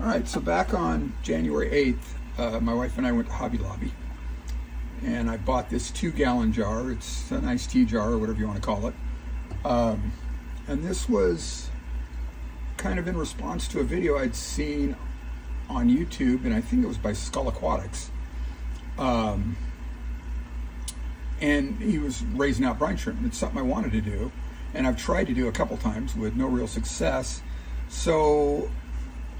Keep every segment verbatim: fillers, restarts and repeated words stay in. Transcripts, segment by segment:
All right, so back on January eighth, uh, my wife and I went to Hobby Lobby, and I bought this two-gallon jar. It's an iced tea jar, or whatever you want to call it. Um, and this was kind of in response to a video I'd seen on YouTube, and I think it was by Skull Aquatics. Um, and he was raising out brine shrimp. It's something I wanted to do, and I've tried to do a couple times with no real success. So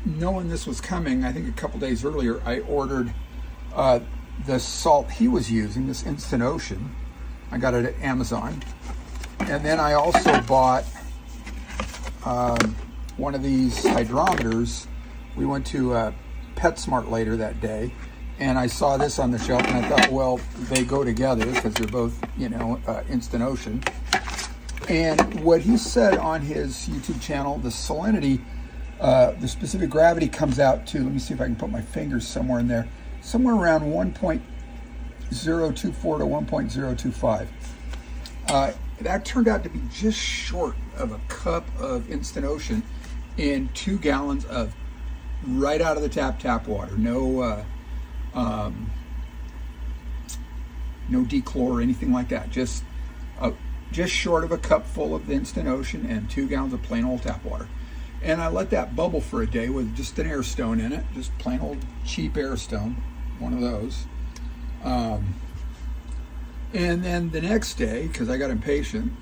knowing this was coming, I think a couple days earlier, I ordered uh, the salt he was using, this Instant Ocean. I got it at Amazon. And then I also bought um, one of these hydrometers. We went to uh, PetSmart later that day, and I saw this on the shelf, and I thought, well, they go together because they're both, you know, uh, Instant Ocean. And what he said on his YouTube channel, the salinity, uh, the specific gravity comes out to, let me see if I can put my fingers somewhere in there, somewhere around one point zero two four to one point zero two five. Uh, that turned out to be just short of a cup of Instant Ocean in two gallons of right out of the tap tap water. No, uh, um, no dechlor or anything like that. Just a just short of a cup full of the Instant Ocean and two gallons of plain old tap water. And I let that bubble for a day with just an air stone in it, just plain old cheap air stone, one of those. Um, and then the next day, because I got impatient,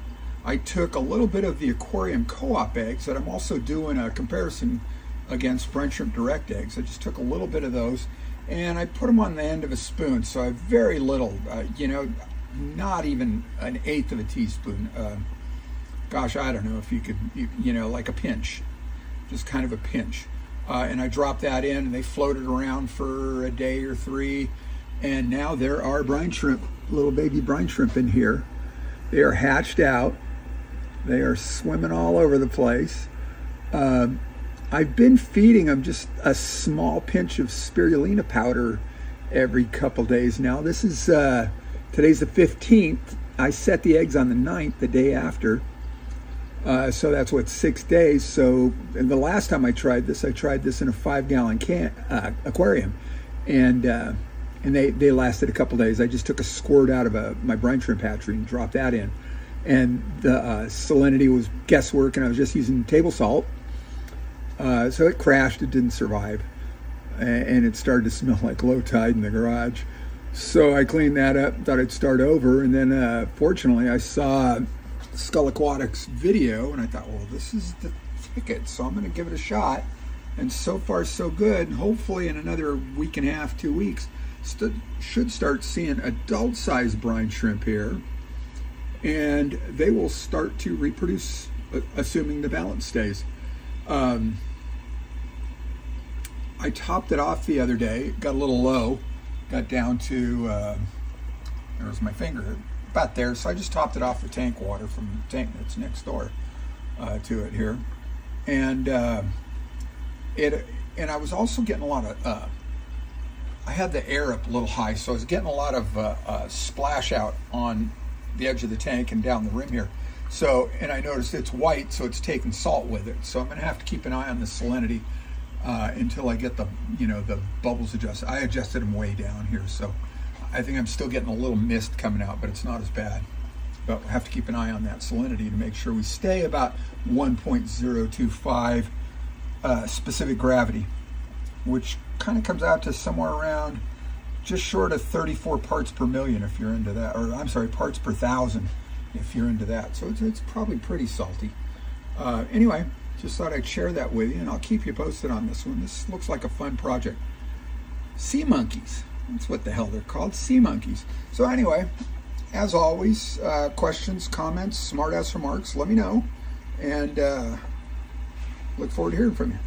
I took a little bit of the Aquarium Co-op eggs that I'm also doing a comparison against French Shrimp Direct eggs. I just took a little bit of those and I put them on the end of a spoon. So I have very little, uh, you know, not even an eighth of a teaspoon. Uh, gosh, I don't know if you could, you, you know, like a pinch, just kind of a pinch. Uh, and I dropped that in, and they floated around for a day or three. And now there are brine shrimp, little baby brine shrimp in here. They are hatched out. They are swimming all over the place. Um, I've been feeding them just a small pinch of spirulina powder every couple days now. This is, uh, today's the fifteenth. I set the eggs on the ninth, the day after. Uh, so that's what, six days. So, and the last time I tried this, I tried this in a five gallon can, uh, aquarium. And uh, and they, they lasted a couple days. I just took a squirt out of a, my brine shrimp hatchery and dropped that in. And the uh, salinity was guesswork, and I was just using table salt. Uh, so it crashed, it didn't survive. And it started to smell like low tide in the garage. So I cleaned that up, thought I'd start over, and then uh, fortunately I saw Skull Aquatics video, and I thought, well, this is the ticket, so I'm gonna give it a shot. And so far so good, and hopefully in another week and a half, two weeks, st should start seeing adult-sized brine shrimp here, and they will start to reproduce, assuming the balance stays. Um, I topped it off the other day, got a little low, got down to, uh, there was my finger, about there. So I just topped it off with tank water from the tank that's next door uh, to it here. And uh, it, and I was also getting a lot of, uh, I had the air up a little high, so I was getting a lot of uh, uh, splash out on the edge of the tank and down the rim here. So, and I noticed it's white, so it's taking salt with it. So I'm gonna have to keep an eye on the salinity Uh, until I get the, you know, the bubbles adjusted. I adjusted them way down here, so I think I'm still getting a little mist coming out, but it's not as bad. But we'll have to keep an eye on that salinity to make sure we stay about one point zero two five uh, specific gravity, which kind of comes out to somewhere around just short of thirty-four parts per million if you're into that, or I'm sorry, parts per thousand if you're into that. So it's, it's probably pretty salty. Uh, anyway, just thought I'd share that with you, and I'll keep you posted on this one. This looks like a fun project. Sea monkeys. That's what the hell they're called, sea monkeys. So anyway, as always, uh, questions, comments, smart-ass remarks, let me know. And uh, look forward to hearing from you.